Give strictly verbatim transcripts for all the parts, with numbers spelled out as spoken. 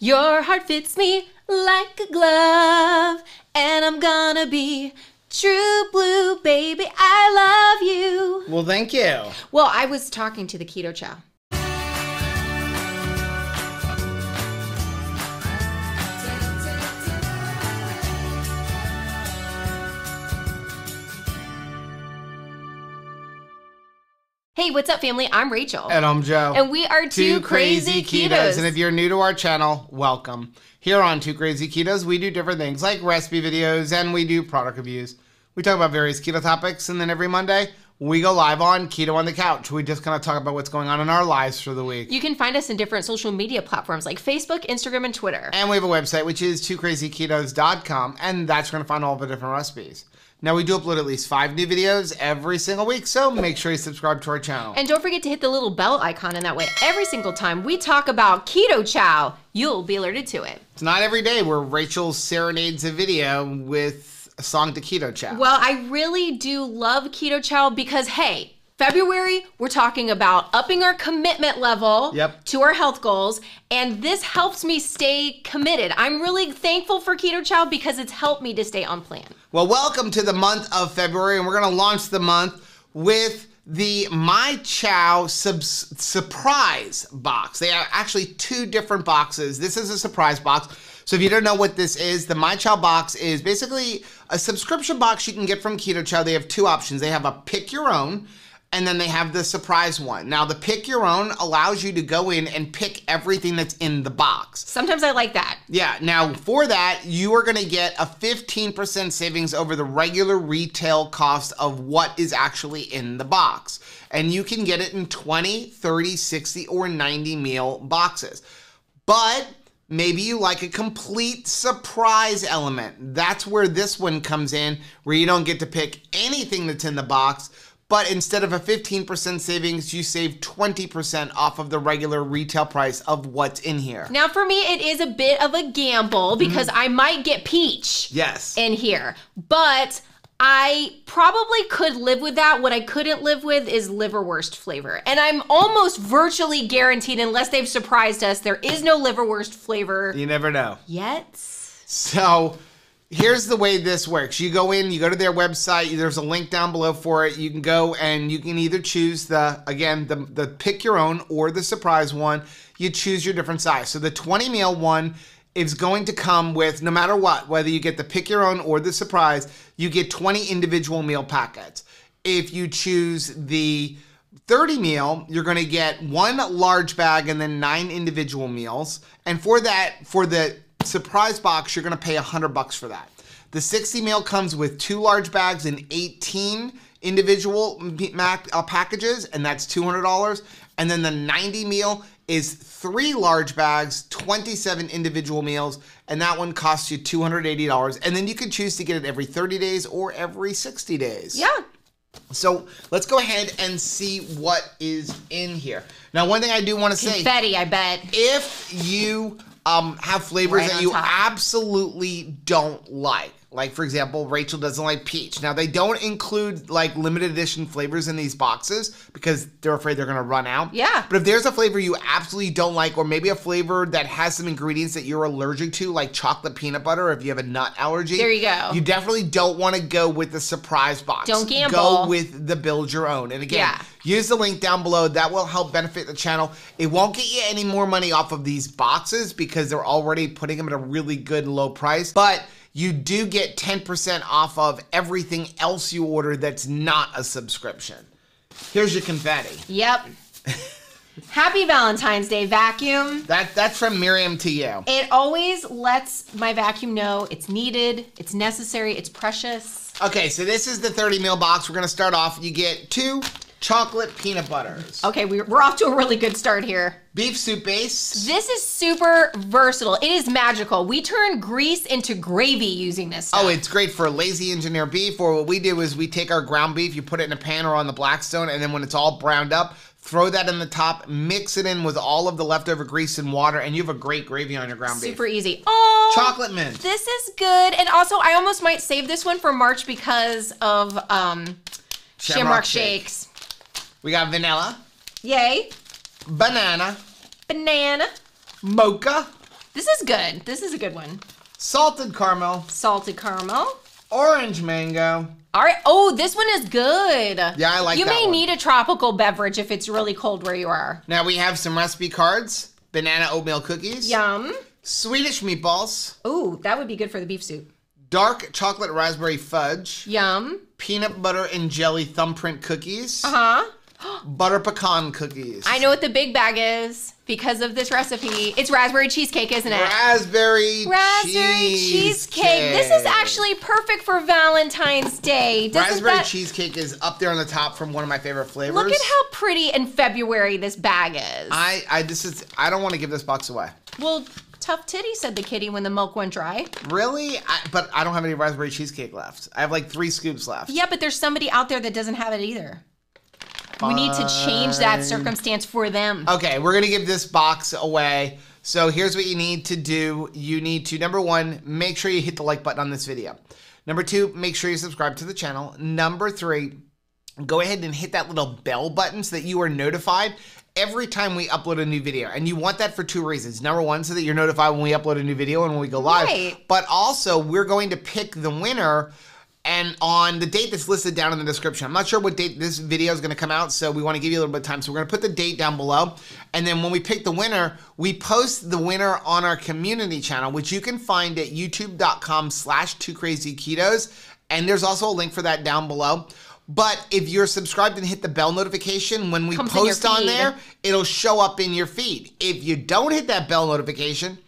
Your heart fits me like a glove, and I'm gonna be true blue, baby, I love you. Well, thank you. Well, I was talking to the Keto Chow. Hey, what's up, family? I'm Rachel. And I'm Joe. And we are Two, Two Crazy, Crazy Ketos. Ketos. And if you're new to our channel, welcome. Here on Two Crazy Ketos, we do different things like recipe videos and we do product reviews. We talk about various keto topics, and then every Monday, we go live on Keto on the Couch. We just kind of talk about what's going on in our lives for the week. You can find us in different social media platforms like Facebook, Instagram, and Twitter. And we have a website, which is two crazy ketos dot com, and that's going to find all the different recipes. Now, we do upload at least five new videos every single week, so make sure you subscribe to our channel. And don't forget to hit the little bell icon, and that way every single time we talk about Keto Chow, you'll be alerted to it. It's not every day where Rachel serenades a video with a song to Keto Chow. Well, I really do love Keto Chow because, hey, February, we're talking about upping our commitment level yep. to our health goals, and this helps me stay committed. I'm really thankful for Keto Chow because it's helped me to stay on plan. Well, welcome to the month of February, and we're gonna launch the month with the MyChow surprise box. They are actually two different boxes. This is a surprise box. So if you don't know what this is, the MyChow box is basically a subscription box you can get from Keto Chow. They have two options. They have a pick your own, and then they have the surprise one. Now, the pick your own allows you to go in and pick everything that's in the box. Sometimes I like that. Yeah, now for that, you are gonna get a fifteen percent savings over the regular retail cost of what is actually in the box. And you can get it in twenty, thirty, sixty, or ninety meal boxes. But maybe you like a complete surprise element. That's where this one comes in, where you don't get to pick anything that's in the box, but instead of a fifteen percent savings, you save twenty percent off of the regular retail price of what's in here. Now for me, it is a bit of a gamble because mm-hmm. I might get peach yes. in here, but I probably could live with that. What I couldn't live with is liverwurst flavor. And I'm almost virtually guaranteed, unless they've surprised us, there is no liverwurst flavor. You never know. Yet. So here's the way this works. You go in, you go to their website, there's a link down below for it. You can go and you can either choose the, again, the, the pick your own or the surprise one. You choose your different size. So the twenty meal one is going to come with, no matter what, whether you get the pick your own or the surprise, you get twenty individual meal packets. If you choose the thirty meal, you're gonna get one large bag and then nine individual meals. And for that, for the surprise box, you're gonna pay a hundred bucks for that. The sixty meal comes with two large bags and eighteen individual packages, and that's two hundred dollars. And then the ninety meal is three large bags, twenty-seven individual meals, and that one costs you two hundred eighty dollars. And then you can choose to get it every thirty days or every sixty days. Yeah. So let's go ahead and see what is in here. Now, one thing I do wanna say. Confetti, I bet. If you Um, have flavors right that you top. absolutely don't like. Like, for example, Rachel doesn't like peach. Now, they don't include, like, limited edition flavors in these boxes because they're afraid they're going to run out. Yeah. But if there's a flavor you absolutely don't like, or maybe a flavor that has some ingredients that you're allergic to, like chocolate peanut butter, or if you have a nut allergy. There you go. You definitely don't want to go with the surprise box. Don't gamble. Go with the build your own. And again, yeah. use the link down below. That will help benefit the channel. It won't get you any more money off of these boxes because they're already putting them at a really good low price. But you do get ten percent off of everything else you order that's not a subscription. Here's your confetti. Yep. Happy Valentine's Day, vacuum. That, that's from Miriam to you. It always lets my vacuum know it's needed, it's necessary, it's precious. Okay, so this is the thirty meal box. We're gonna start off. You get two chocolate peanut butters. Okay, we're off to a really good start here. Beef soup base. This is super versatile. It is magical. We turn grease into gravy using this stuff. Oh, it's great for lazy engineer beef, or what we do is we take our ground beef, you put it in a pan or on the Blackstone, and then when it's all browned up, throw that in the top, mix it in with all of the leftover grease and water, and you have a great gravy on your ground beef. Super easy. Oh, chocolate mint. This is good. And also, I almost might save this one for March because of um, shamrock, shamrock shakes. shakes. We got vanilla. Yay. Banana. Banana. Mocha. This is good. This is a good one. Salted caramel. Salted caramel. Orange mango. All right. Oh, this one is good. Yeah, I like you that You may one. need a tropical beverage if it's really cold where you are. Now we have some recipe cards. Banana oatmeal cookies. Yum. Swedish meatballs. Ooh, that would be good for the beef soup. Dark chocolate raspberry fudge. Yum. Peanut butter and jelly thumbprint cookies. Uh-huh. Butter pecan cookies. I know what the big bag is because of this recipe. It's raspberry cheesecake, isn't it? Raspberry, raspberry cheesecake. cheesecake. This is actually perfect for Valentine's Day. Doesn't raspberry that... cheesecake is up there on the top from one of my favorite flavors. Look at how pretty in February this bag is. I, I this is I don't want to give this box away. Well, tough titty, said the kitty when the milk went dry. Really? I, but I don't have any raspberry cheesecake left. I have like three scoops left. Yeah, but there's somebody out there that doesn't have it either. Fine. We need to change that circumstance for them. Okay, we're gonna give this box away. So here's what you need to do. You need to, number one, make sure you hit the like button on this video. Number two, make sure you subscribe to the channel. Number three, go ahead and hit that little bell button so that you are notified every time we upload a new video. And you want that for two reasons. Number one, so that you're notified when we upload a new video and when we go live. Right. But also, we're going to pick the winner and on the date that's listed down in the description. I'm not sure what date this video is gonna come out, so we wanna give you a little bit of time. So we're gonna put the date down below, and then when we pick the winner, we post the winner on our community channel, which you can find at youtube dot com slash two crazy ketos, and there's also a link for that down below. But if you're subscribed and hit the bell notification, when we Comes post on there, it'll show up in your feed. If you don't hit that bell notification,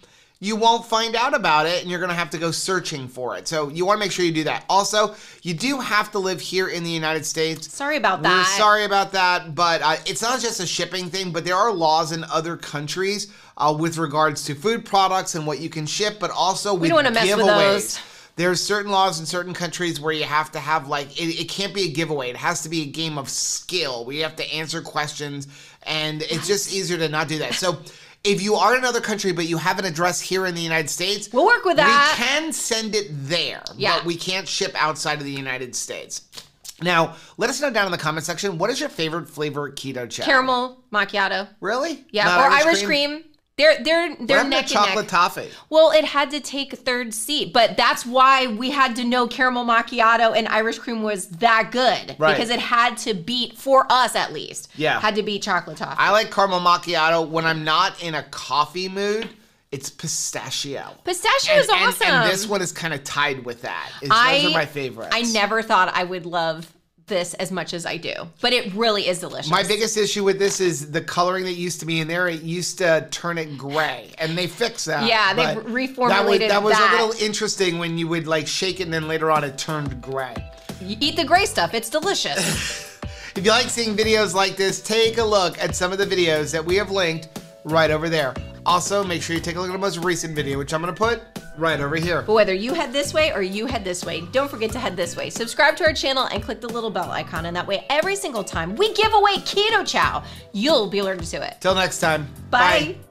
you won't find out about it and you're gonna have to go searching for it. So you wanna make sure you do that. Also, you do have to live here in the United States. Sorry about that. We're sorry about that, but uh, it's not just a shipping thing, but there are laws in other countries uh, with regards to food products and what you can ship, but also with giveaways. We don't wanna mess with those. There's certain laws in certain countries where you have to have like, it, it can't be a giveaway. It has to be a game of skill. We have to answer questions and it's just easier to not do that. So. If you are in another country, but you have an address here in the United States, we'll work with that. We can send it there, yeah. But we can't ship outside of the United States. Now, let us know down in the comment section, what is your favorite flavor keto chow? Caramel macchiato. Really? Yeah, Not or Irish, Irish cream. cream. They're, they're, they're neck to chocolate neck. Toffee? Well, it had to take third seat, but that's why we had to know caramel macchiato and Irish cream was that good. Right. Because it had to beat, for us at least, yeah. had to beat chocolate toffee. I like caramel macchiato when I'm not in a coffee mood. It's pistachio. Pistachio and, is awesome. And, and this one is kind of tied with that. It's, I, those are my favorites. I never thought I would love this as much as I do, but it really is delicious. My biggest issue with this is the coloring that used to be in there. It used to turn it gray, and they fixed that. Yeah, they reformulated that. Was, that was that. a little interesting when you would like shake it, and then later on it turned gray. You eat the gray stuff; it's delicious. If you like seeing videos like this, take a look at some of the videos that we have linked right over there. Also, make sure you take a look at the most recent video, which I'm gonna put right over here. But whether you head this way or you head this way, don't forget to head this way. Subscribe to our channel and click the little bell icon, and that way every single time we give away Keto Chow, you'll be alerted to it. Till next time. Bye. Bye.